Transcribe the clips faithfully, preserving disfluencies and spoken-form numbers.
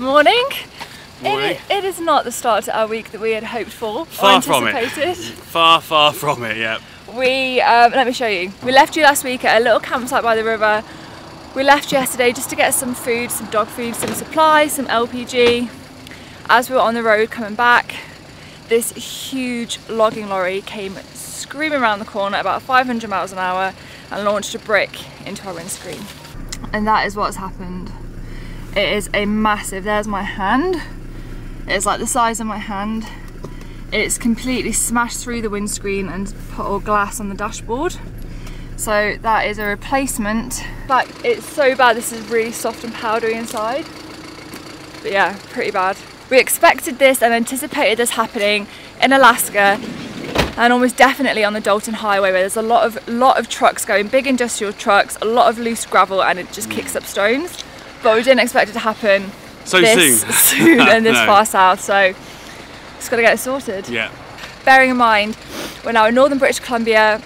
Morning. Morning. It, it is not the start to our week that we had hoped for. Far from it. Far, far from it, yeah. We, um, let me show you. We left you last week at a little campsite by the river. We left yesterday just to get some food, some dog food, some supplies, some L P G. As we were on the road coming back, this huge logging lorry came screaming around the corner at about five hundred miles an hour and launched a brick into our windscreen. And that is what's happened. It is a massive, there's my hand. It's like the size of my hand. It's completely smashed through the windscreen and put all glass on the dashboard. So that is a replacement. Like, it's so bad, this is really soft and powdery inside. But yeah, pretty bad. We expected this and anticipated this happening in Alaska and almost definitely on the Dalton Highway, where there's a lot of lot of trucks going, big industrial trucks, a lot of loose gravel, and it just kicks up stones. But we didn't expect it to happen so this soon, soon and this no. far south, so just gotta get it sorted. Yeah. Bearing in mind, we're now in northern British Columbia,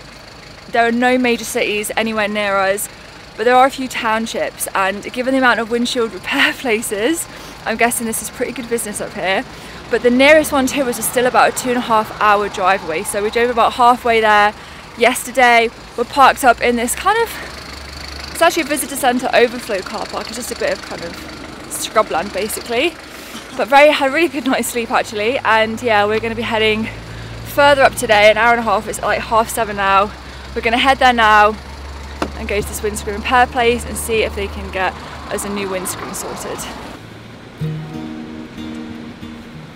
there are no major cities anywhere near us, but there are a few townships, and given the amount of windshield repair places, I'm guessing this is pretty good business up here. But the nearest one to us is still about a two and a half hour drive away, so we drove about halfway there yesterday. We're parked up in this kind of, it's actually a visitor centre overflow car park. It's just a bit of kind of scrubland basically, but very had a really good night's sleep actually. And yeah, we're going to be heading further up today, an hour and a half. It's like half seven now. We're going to head there now and go to this windscreen repair place and see if they can get us a new windscreen sorted.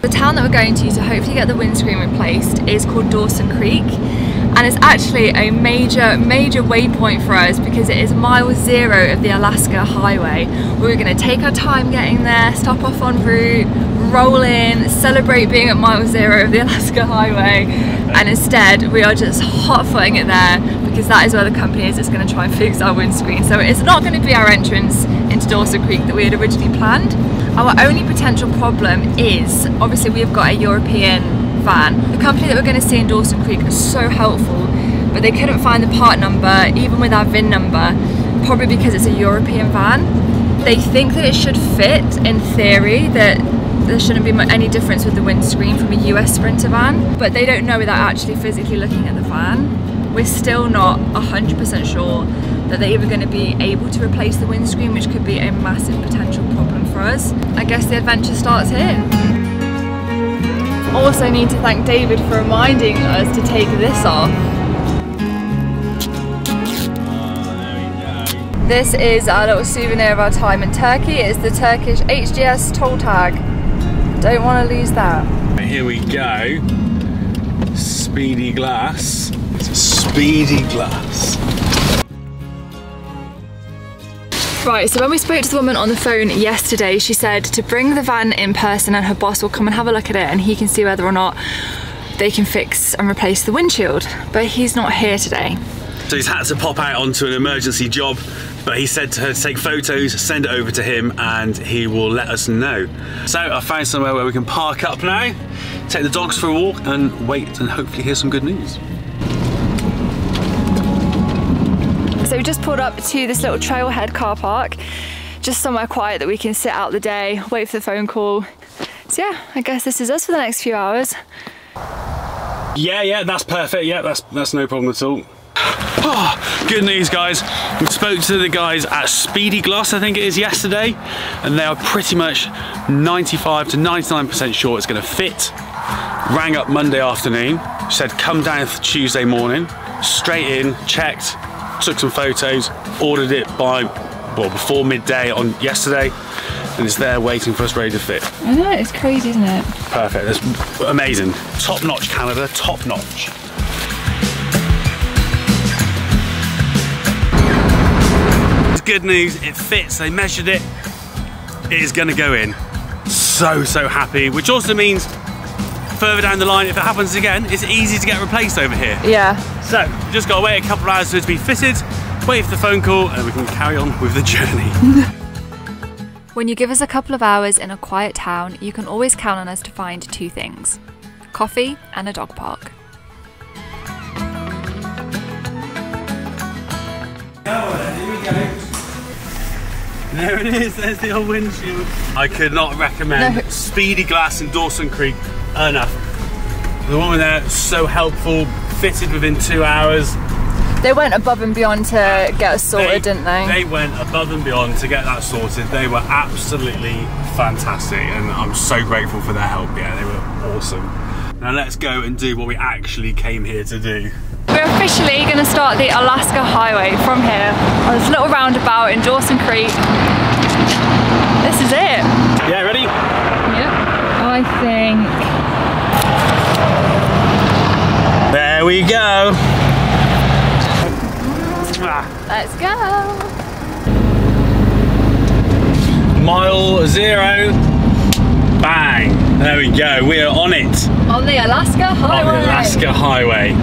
The town that we're going to to hopefully get the windscreen replaced is called Dawson Creek, and it's actually a major, major waypoint for us because it is mile zero of the Alaska Highway. We're going to take our time getting there, stop off en route, roll in, celebrate being at mile zero of the Alaska Highway, and instead we are just hot-footing it there because that is where the company is that's going to try and fix our windscreen. So it's not going to be our entrance into Dawson Creek that we had originally planned. Our only potential problem is, obviously we've got a European van. The company that we're going to see in Dawson Creek is so helpful, but they couldn't find the part number, even with our V I N number, probably because it's a European van. They think that it should fit, in theory, that there shouldn't be any difference with the windscreen from a U S Sprinter van, but they don't know without actually physically looking at the van. We're still not one hundred percent sure that they're even going to be able to replace the windscreen, which could be a massive potential problem for us. I guess the adventure starts here. Also need to thank David for reminding us to take this off. This is our little souvenir of our time in Turkey. It's the Turkish H G S toll tag. Don't want to lose that. Here we go. Speedy Glass. Speedy Glass. Right, so when we spoke to the woman on the phone yesterday, she said to bring the van in person and her boss will come and have a look at it and he can see whether or not they can fix and replace the windshield. But he's not here today. So he's had to pop out onto an emergency job, but he said to her to take photos, send it over to him, and he will let us know. So I found somewhere where we can park up now, take the dogs for a walk and wait and hopefully hear some good news. So we just pulled up to this little trailhead car park, just somewhere quiet that we can sit out the day, wait for the phone call. So yeah, I guess this is us for the next few hours. Yeah, yeah, that's perfect. Yeah, that's that's no problem at all. Oh, good news, guys. We spoke to the guys at Speedy Glass, I think it is, yesterday, and they are pretty much ninety-five to ninety-nine percent sure it's going to fit. Rang up Monday afternoon, said come down for Tuesday morning, straight in, checked, took some photos, ordered it by, well, before midday on yesterday, and it's there waiting for us, ready to fit. I know, it's crazy, isn't it? Perfect, that's amazing. Top-notch Canada, top-notch. It's good news, it fits, they measured it, it is gonna go in. So, so happy, which also means further down the line, if it happens again, it's easy to get replaced over here. Yeah. So, just gotta wait a couple of hours for it to be fitted, wait for the phone call, and we can carry on with the journey. When you give us a couple of hours in a quiet town, you can always count on us to find two things: coffee and a dog park. Oh, here we go. There it is, there's the old windshield. I could not recommend no. Speedy Glass in Dawson Creek enough. The woman there, so helpful, fitted within two hours. They went above and beyond to get us sorted, they, didn't they? They went above and beyond to get that sorted. They were absolutely fantastic and I'm so grateful for their help. Yeah, they were awesome. Now let's go and do what we actually came here to do. We're officially going to start the Alaska Highway from here on this little roundabout in Dawson Creek. This is it. Yeah, ready? Yep. I think... There we go. Let's go. Mile zero. Bang. There we go. We are on it. On the Alaska Highway. On the Alaska Highway.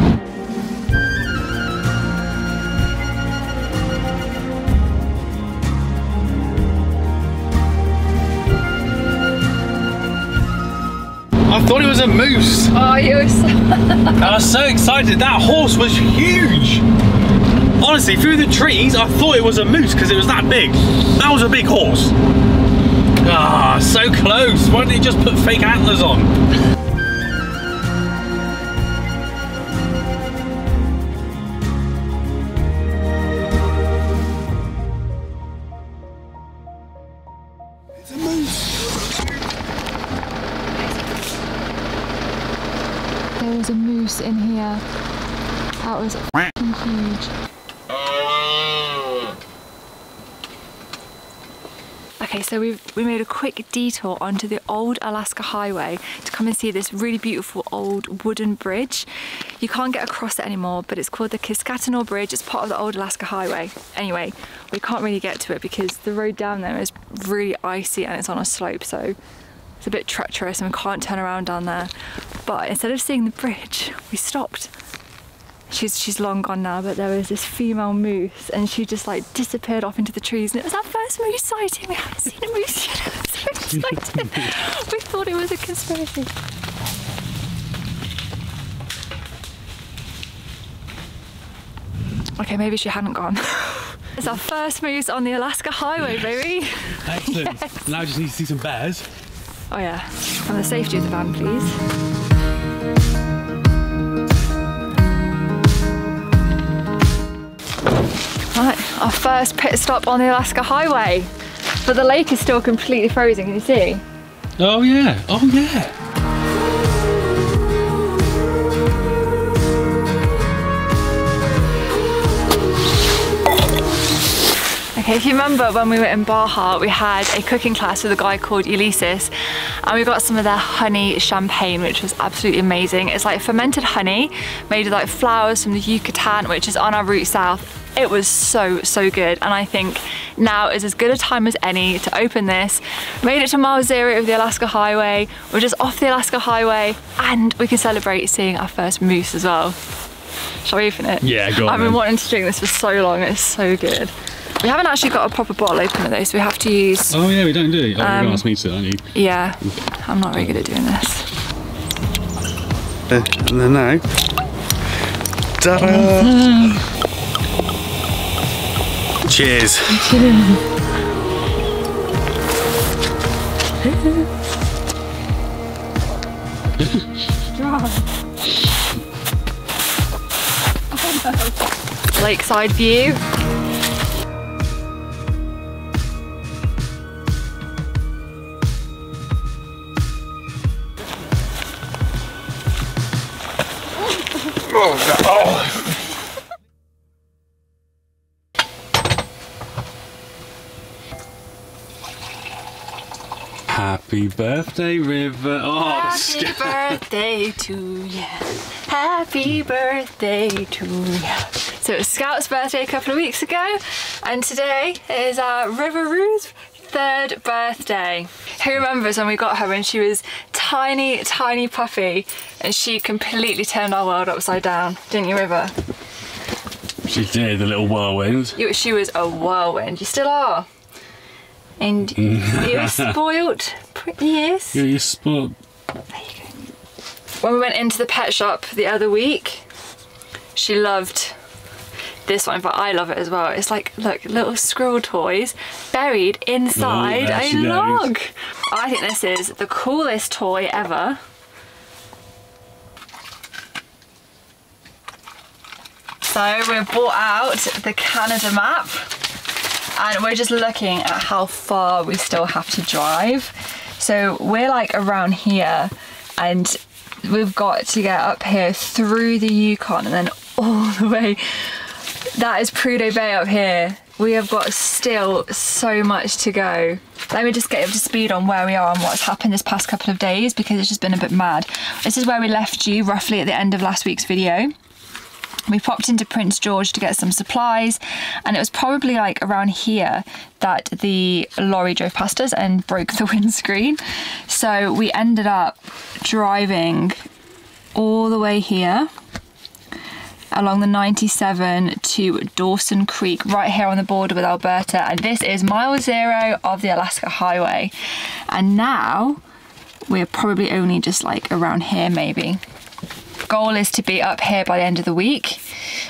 I thought it was a moose. Oh, you were so... I was so excited. That horse was huge. Honestly, through the trees, I thought it was a moose because it was that big. That was a big horse. Ah, so close. Why didn't he just put fake antlers on? In here. That was f***ing huge. Okay, so we we made a quick detour onto the old Alaska Highway to come and see this really beautiful old wooden bridge. You can't get across it anymore, but it's called the Kiskatinaw Bridge. It's part of the old Alaska Highway. Anyway, we can't really get to it because the road down there is really icy and it's on a slope, so it's a bit treacherous and we can't turn around down there. But instead of seeing the bridge, we stopped. She's she's long gone now, but there was this female moose and she just like disappeared off into the trees, and it was our first moose sighting. We hadn't seen a moose yet. I was so excited. We thought it was a conspiracy. Okay, maybe she hadn't gone. It's our first moose on the Alaska Highway, baby. Excellent. Yes. Now I just need to see some bears. Oh yeah, and the safety of the van, please. Right, our first pit stop on the Alaska Highway. But the lake is still completely frozen, can you see? Oh yeah, oh yeah. Okay, if you remember when we were in Baja, we had a cooking class with a guy called Ulysses, and we got some of their honey champagne, which was absolutely amazing. It's like fermented honey made with like flowers from the Yucatan, which is on our route south. It was so, so good. And I think now is as good a time as any to open this. Made it to mile zero of the Alaska Highway. We're just off the Alaska Highway and we can celebrate seeing our first moose as well. Shall we open it? Yeah, go on. I've been then. wanting to drink this for so long. It's so good. We haven't actually got a proper bottle opener though, so we have to use... Oh yeah, we don't do it. Oh, um, you're going to ask me to, aren't you? Yeah, I'm not really good at doing this. And then now... Ta-da! Cheers! Oh, no. Lakeside view. Oh. Happy birthday, River. Oh, Happy birthday to you. Happy birthday to you. So it was Scout's birthday a couple of weeks ago, and today is our River Roo's third birthday. Who remembers when we got her and she was tiny, tiny puppy, and she completely turned our world upside down, didn't you, River? She did, the little whirlwind. You, she was a whirlwind. You still are. And you were spoilt. Yes. Yeah, you're spoilt. There you go. When we went into the pet shop the other week, she loved this one, but I love it as well. It's like, look, little squirrel toys buried inside oh, a log. Knows. I think this is the coolest toy ever. So we've brought out the Canada map and we're just looking at how far we still have to drive. So we're like around here and we've got to get up here through the Yukon and then all the way. That is Prudhoe Bay up here. We have got still so much to go. Let me just get up to speed on where we are and what's happened this past couple of days because it's just been a bit mad. This is where we left you roughly at the end of last week's video. We popped into Prince George to get some supplies and it was probably like around here that the lorry drove past us and broke the windscreen. So we ended up driving all the way here along the ninety-seven to Dawson Creek, right here on the border with Alberta. And this is mile zero of the Alaska Highway. And now we're probably only just like around here maybe. Goal is to be up here by the end of the week,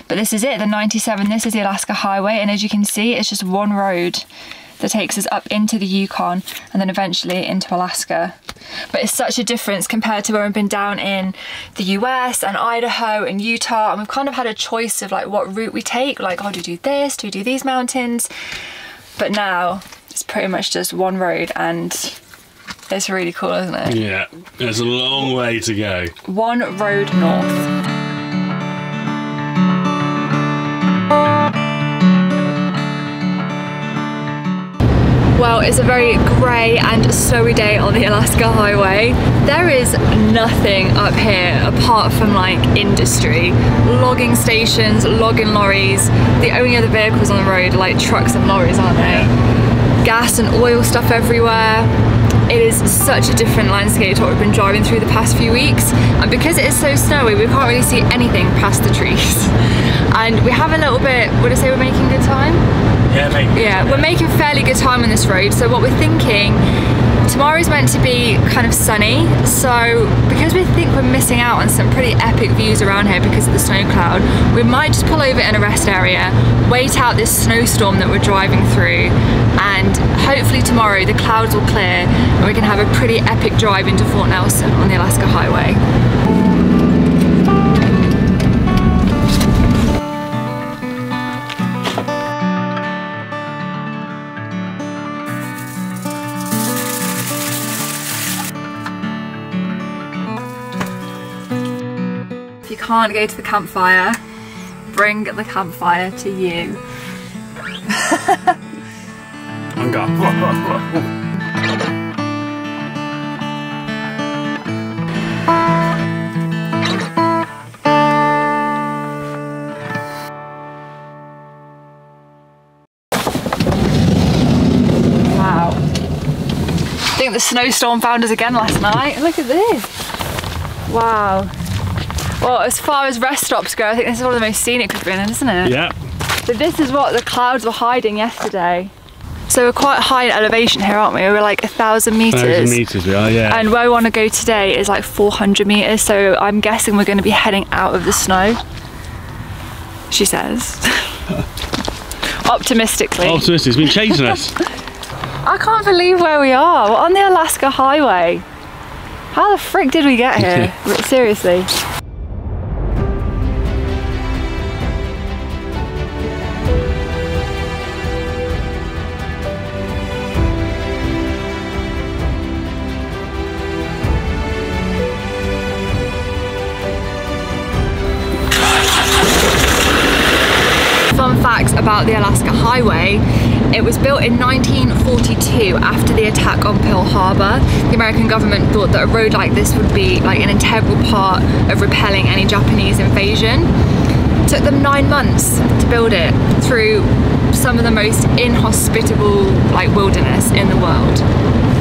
but this is it, the ninety-seven. This is the Alaska Highway, and as you can see, it's just one road that takes us up into the Yukon and then eventually into Alaska. But it's such a difference compared to where we've been down in the U S and Idaho and Utah, and we've kind of had a choice of like what route we take, like, oh, do we do this, do we do these mountains? But now it's pretty much just one road, and it's really cool, isn't it? Yeah, there's a long way to go. One road north. Well, it's a very grey and snowy day on the Alaska Highway. There is nothing up here apart from like industry. Logging stations, logging lorries. The only other vehicles on the road are like trucks and lorries, aren't they? Gas and oil stuff everywhere. It is such a different landscape to what we've been driving through the past few weeks, and because it is so snowy we can't really see anything past the trees. And we have a little bit, would I say we're making good time? Yeah, making yeah, we're making fairly good time on this road. So what we're thinking, tomorrow's meant to be kind of sunny, so because we think we're missing out on some pretty epic views around here because of the snow cloud, we might just pull over in a rest area, wait out this snowstorm that we're driving through, and hopefully tomorrow the clouds will clear and we can have a pretty epic drive into Fort Nelson on the Alaska Highway. Can't go to the campfire, bring the campfire to you. Wow. I think the snowstorm found us again last night. Look at this. Wow. Well, as far as rest stops go, I think this is one of the most scenic we've been in, isn't it? Yeah. But this is what the clouds were hiding yesterday. So we're quite high in elevation here, aren't we? We're like a thousand meters. Thousand meters, we are, yeah. And where we want to go today is like four hundred meters. So I'm guessing we're going to be heading out of the snow. She says, optimistically. Optimistic. It's been chasing us. I can't believe where we are. We're on the Alaska Highway. How the frick did we get here? Seriously. About the Alaska Highway, it was built in nineteen forty-two after the attack on Pearl Harbor. The American government thought that a road like this would be like an integral part of repelling any Japanese invasion. It took them nine months to build it through some of the most inhospitable like wilderness in the world.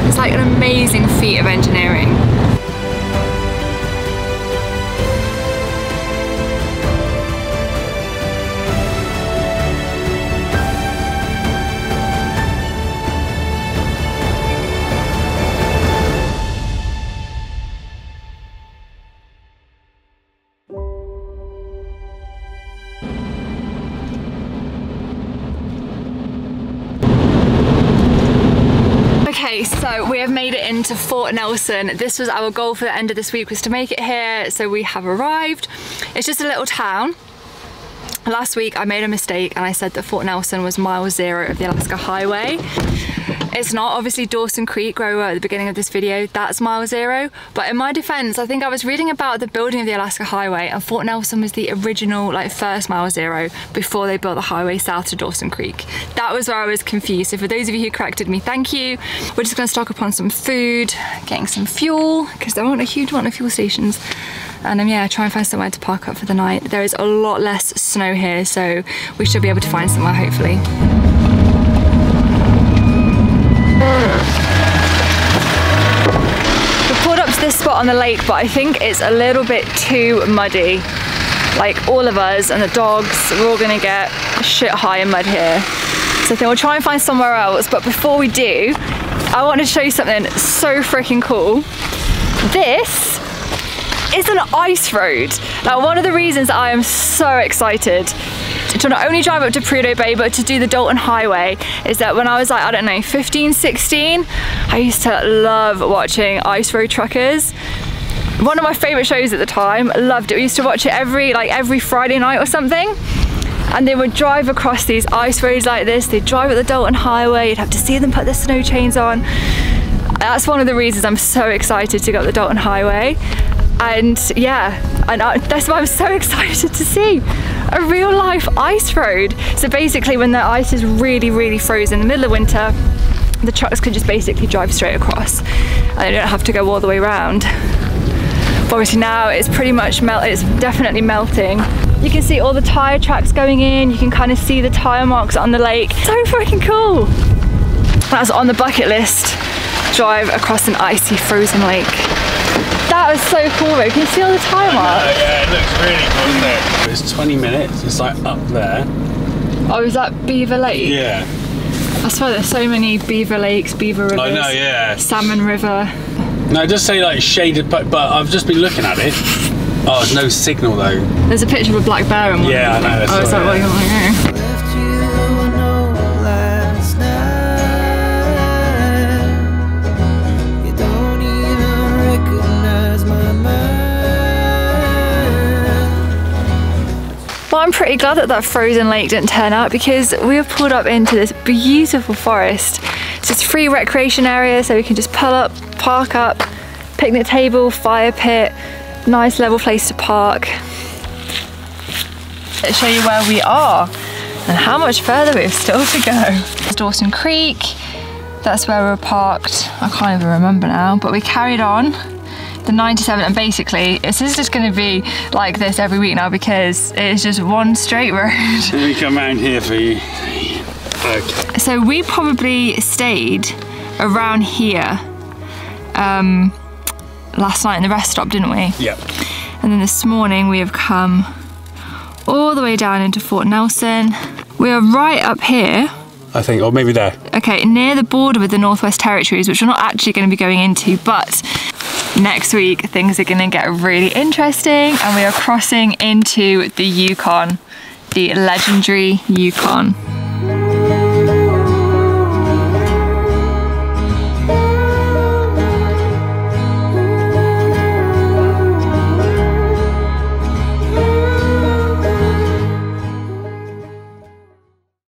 It's like an amazing feat of engineering. We have made it into Fort Nelson. This was our goal for the end of this week, was to make it here, so we have arrived. It's just a little town. Last week I made a mistake and I said that Fort Nelson was mile zero of the Alaska Highway. It's not. Obviously Dawson Creek, where we were at the beginning of this video, that's mile zero. But in my defense, I think I was reading about the building of the Alaska Highway, and Fort Nelson was the original, like, first mile zero before they built the highway south to Dawson Creek. That was where I was confused. So for those of you who corrected me, thank you. We're just gonna stock up on some food, getting some fuel, because there aren't a huge amount of fuel stations. And um, yeah, try and find somewhere to park up for the night. There is a lot less snow here, so we should be able to find somewhere, hopefully. We pulled up to this spot on the lake, but I think it's a little bit too muddy. Like, all of us and the dogs, we're all gonna get shit high in mud here. So I think we'll try and find somewhere else, but before we do, I want to show you something so freaking cool. This is an ice road. Now, one of the reasons I am so excited to not only drive up to Prudhoe Bay, but to do the Dalton Highway, is that when I was like, I don't know, fifteen, sixteen, I used to love watching Ice Road Truckers. One of my favorite shows at the time, loved it. We used to watch it every, like every Friday night or something. And they would drive across these ice roads like this. They'd drive up the Dalton Highway. You'd have to see them put their snow chains on. That's one of the reasons I'm so excited to go up the Dalton Highway. And yeah, and I, that's why I'm so excited to see a real life ice road. So basically when the ice is really, really frozen in the middle of winter, the trucks can just basically drive straight across and they don't have to go all the way around. But obviously now it's pretty much melt, it's definitely melting. You can see all the tire tracks going in. You can kind of see the tire marks on the lake. So freaking cool. That's on the bucket list, drive across an icy frozen lake. That was so cool though. Can you see all the tire marks? Oh yeah, it looks really cool there. It's twenty minutes, it's like up there. Oh, is that Beaver Lake? Yeah. I swear there's so many Beaver Lakes, Beaver Rivers. I know, yeah. Salmon River. No, it does say like shaded, but, but I've just been looking at it. Oh, there's no signal though. There's a picture of a black bear in one. Yeah, I know. Oh, is that what you want to go? Well, I'm pretty glad that that frozen lake didn't turn out, because we have pulled up into this beautiful forest. It's just a free recreation area, so we can just pull up, park up, picnic table, fire pit, nice level place to park. Let's show you where we are and how much further we have still to go. It's Dawson Creek, that's where we were parked. I can't even remember now, but we carried on the ninety-seven, and basically this is just going to be like this every week now, because it's just one straight road. Let me come around here for you. Okay. So we probably stayed around here um, last night in the rest stop, didn't we? Yep. And then this morning we have come all the way down into Fort Nelson. We are right up here, I think, or maybe there. Okay, near the border with the Northwest Territories, which we're not actually going to be going into, but next week things are going to get really interesting and we are crossing into the Yukon, the legendary Yukon.